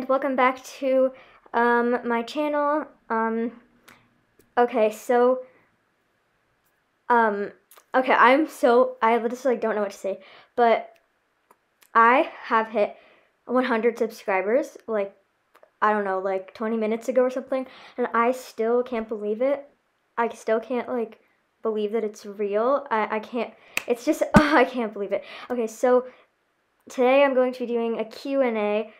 and welcome back to my channel. Okay, so okay, I just like don't know what to say, but I have hit 100 subscribers, like, I don't know, like 20 minutes ago or something, and I still can't believe it. I still can't, like, believe that it's real. I can't, it's just, oh, I can't believe it. Okay, so today I'm going to be doing a Q&A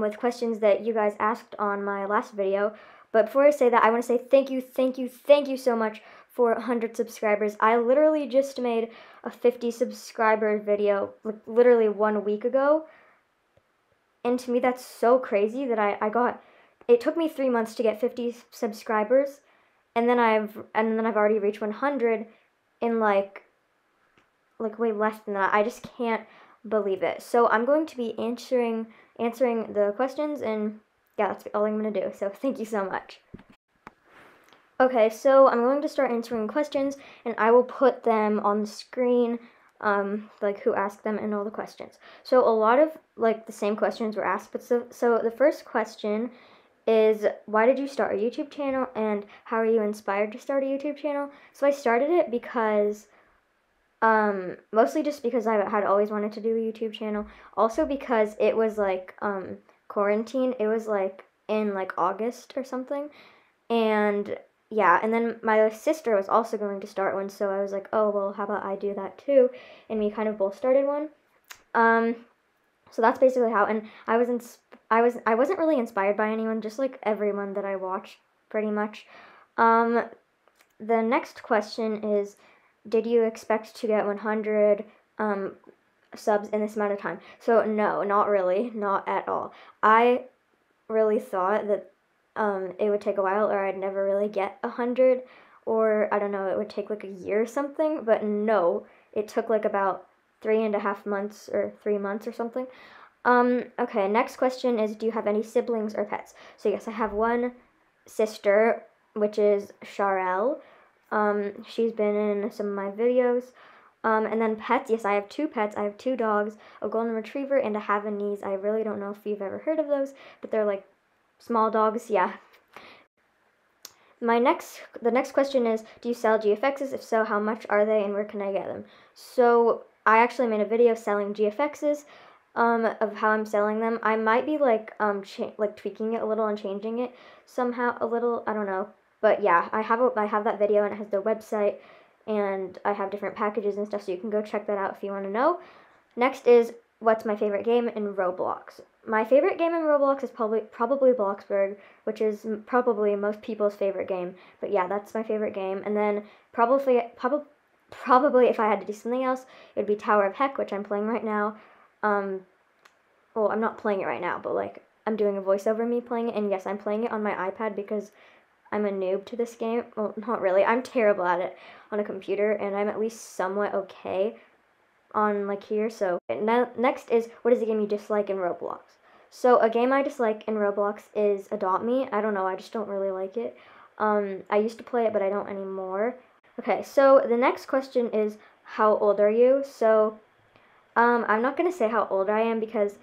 with questions that you guys asked on my last video, but before I say that, I want to say thank you so much for 100 subscribers. I literally just made a 50 subscriber video, like, literally 1 week ago. And to me, that's so crazy that I got, it took me 3 months to get 50 subscribers, and then I've already reached 100 in like way less than that. I just can't believe it. So I'm going to be answering the questions, and yeah, that's all I'm going to do. So thank you so much. Okay, so I'm going to start answering questions, and I will put them on the screen. Like who asked them and all the questions. So a lot of like the same questions were asked, but so the first question is, why did you start a YouTube channel and how are you inspired to start a YouTube channel? So I started it because, mostly just because I had always wanted to do a YouTube channel. Also because it was like, quarantine, it was like in like August or something. And yeah, and then my sister was also going to start one, so I was like, oh, well, how about I do that too? And we kind of both started one. So that's basically how, and I wasn't really inspired by anyone, just like everyone that I watched, pretty much. The next question is, did you expect to get 100 subs in this amount of time? So no, not really, not at all. I really thought that it would take a while, or I'd never really get 100, or I don't know, it would take like a year or something, but no, it took like about 3.5 months or 3 months or something. Okay, next question is, do you have any siblings or pets? So yes, I have one sister, which is Charella. She's been in some of my videos. And then pets, yes, I have two pets. I have two dogs, a golden retriever and a Havanese. I really don't know if you've ever heard of those, but they're like small dogs, yeah. The next question is, do you sell GFXs? If so, how much are they and where can I get them? So I actually made a video selling GFXs, of how I'm selling them. I might be like tweaking it a little and changing it somehow a little, I don't know. But yeah, I have that video, and it has their website, and I have different packages and stuff, so you can go check that out if you want to know. Next is, what's my favorite game in Roblox? My favorite game in Roblox is probably Bloxburg, which is probably most people's favorite game. But yeah, that's my favorite game. And then probably if I had to do something else, it would be Tower of Heck, which I'm playing right now. Well, I'm not playing it right now, but like I'm doing a voiceover me playing it. And yes, I'm playing it on my iPad because I'm a noob to this game. Well, not really. I'm terrible at it on a computer, and I'm at least somewhat okay on like here. So next is, what is the game you dislike in Roblox? So a game I dislike in Roblox is Adopt Me. I don't know, I just don't really like it. I used to play it, but I don't anymore. Okay, so the next question is, how old are you? So I'm not gonna say how old I am, because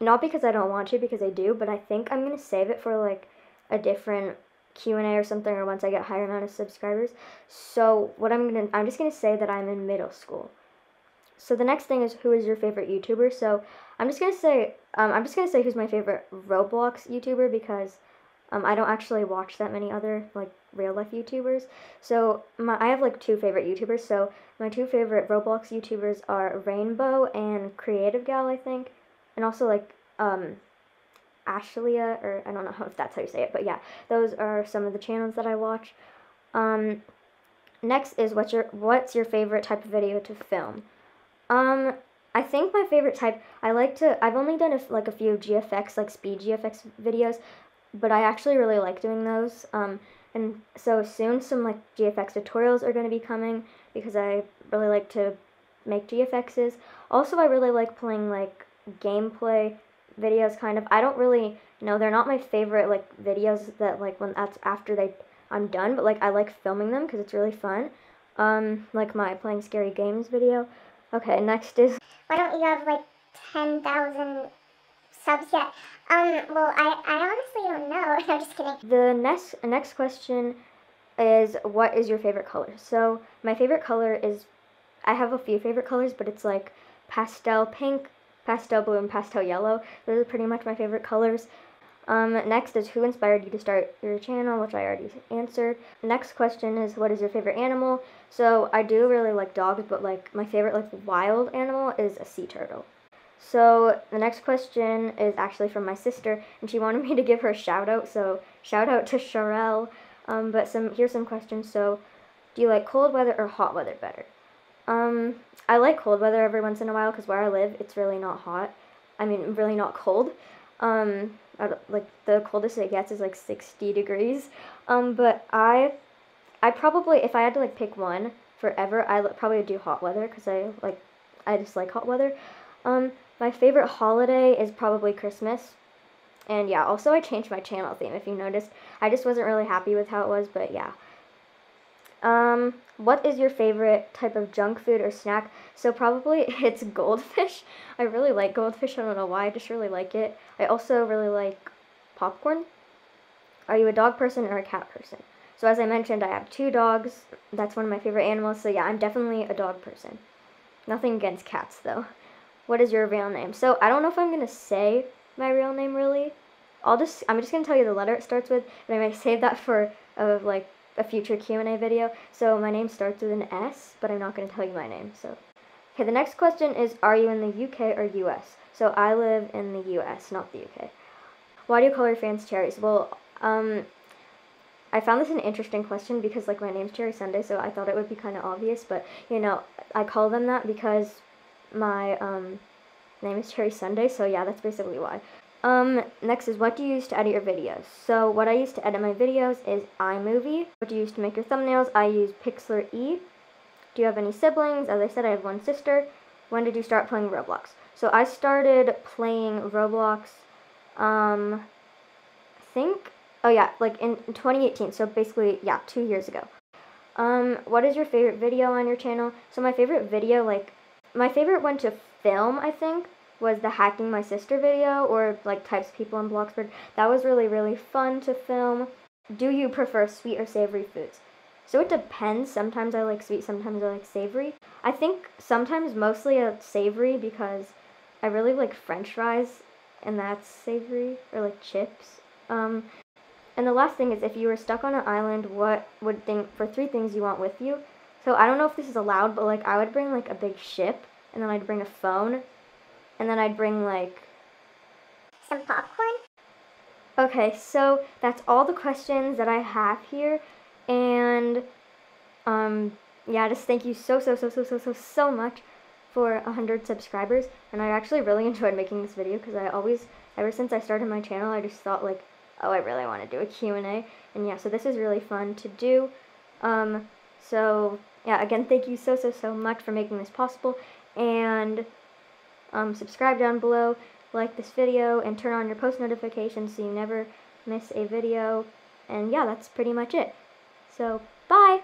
not because I don't want to, because I do, but I think I'm gonna save it for like a different Q&A or something, or once I get a higher amount of subscribers. So what I'm just gonna say that I'm in middle school. So the next thing is, who is your favorite YouTuber? So I'm just gonna say who's my favorite Roblox YouTuber, because I don't actually watch that many other like real life YouTubers. So I have like two favorite YouTubers. So my two favorite Roblox YouTubers are Rainbow and Creative Gal, I think, and also like Ashlia, or I don't know if that's how you say it, but yeah, those are some of the channels that I watch. Next is, what's your favorite type of video to film? I think my favorite type, I've only done like a few GFX, like speed GFX videos, but I actually really like doing those, and so soon some like GFX tutorials are going to be coming, because I really like to make GFXs. Also, I really like playing like gameplay videos, kind of. I don't really know, they're not my favorite like videos that like when that's after I'm done, but like I like filming them because it's really fun, like my playing scary games video. Okay, next is, why don't you have like 10,000 subs yet. Well, I honestly don't know. I'm just kidding. The next question is, what is your favorite color? So my favorite color is, I have a few favorite colors, but it's like pastel pink, pastel blue, and pastel yellow. Those are pretty much my favorite colors. Next is, who inspired you to start your channel, which I already answered. Next question is, what is your favorite animal? So I do really like dogs, but like my favorite like wild animal is a sea turtle. So the next question is actually from my sister, and she wanted me to give her a shout out, so shout out to Charella. But here's some questions. So, do you like cold weather or hot weather better? I like cold weather every once in a while, because where I live, it's really not hot. I mean, really not cold. Like, the coldest it gets is like 60 degrees. But I probably, if I had to like pick one forever, I probably would do hot weather, because I just like hot weather. My favorite holiday is probably Christmas. And yeah, also I changed my channel theme, if you noticed. I just wasn't really happy with how it was, but yeah. What is your favorite type of junk food or snack? So probably it's goldfish. I really like goldfish, I don't know why, I just really like it. I also really like popcorn. Are you a dog person or a cat person? So as I mentioned, I have two dogs. That's one of my favorite animals, so yeah, I'm definitely a dog person. Nothing against cats, though. What is your real name? So I don't know if I'm gonna say my real name, really. I'm just gonna tell you the letter it starts with, and I might save that for like a future Q&A video. So my name starts with an S, but I'm not gonna tell you my name. So okay, the next question is, are you in the UK or US? So I live in the US, not the UK. Why do you call your fans cherries? Well, I found this an interesting question, because like my name's Cherry Sunday, so I thought it would be kind of obvious, but you know, I call them that because my name is Cherry Sunday, so yeah, that's basically why. Next is, what do you use to edit your videos? So what I use to edit my videos is iMovie. What do you use to make your thumbnails? I use Pixlr E. Do you have any siblings? As I said, I have one sister. When did you start playing Roblox? So I started playing Roblox, I think, oh yeah, like in 2018, so basically, yeah, 2 years ago. What is your favorite video on your channel? So my favorite video, like, my favorite one to film, I think, was the hacking my sister video, or like types of people in Bloxburg. That was really, really fun to film. Do you prefer sweet or savory foods? So it depends. Sometimes I like sweet, sometimes I like savory. I think sometimes mostly savory, because I really like french fries, and that's savory, or like chips. And the last thing is, if you were stuck on an island, what would for 3 things you want with you? So I don't know if this is allowed, but like I would bring like a big ship, and then I'd bring a phone, and then I'd bring, like, some popcorn. Okay, so that's all the questions that I have here, and, yeah, just thank you so much for 100 subscribers, and I actually really enjoyed making this video, because I always, ever since I started my channel, I just thought, like, oh, I really want to do a Q&A, and yeah, so this is really fun to do, so, yeah, again, thank you so much for making this possible, and subscribe down below, like this video, and turn on your post notifications so you never miss a video. And yeah, that's pretty much it. So, bye!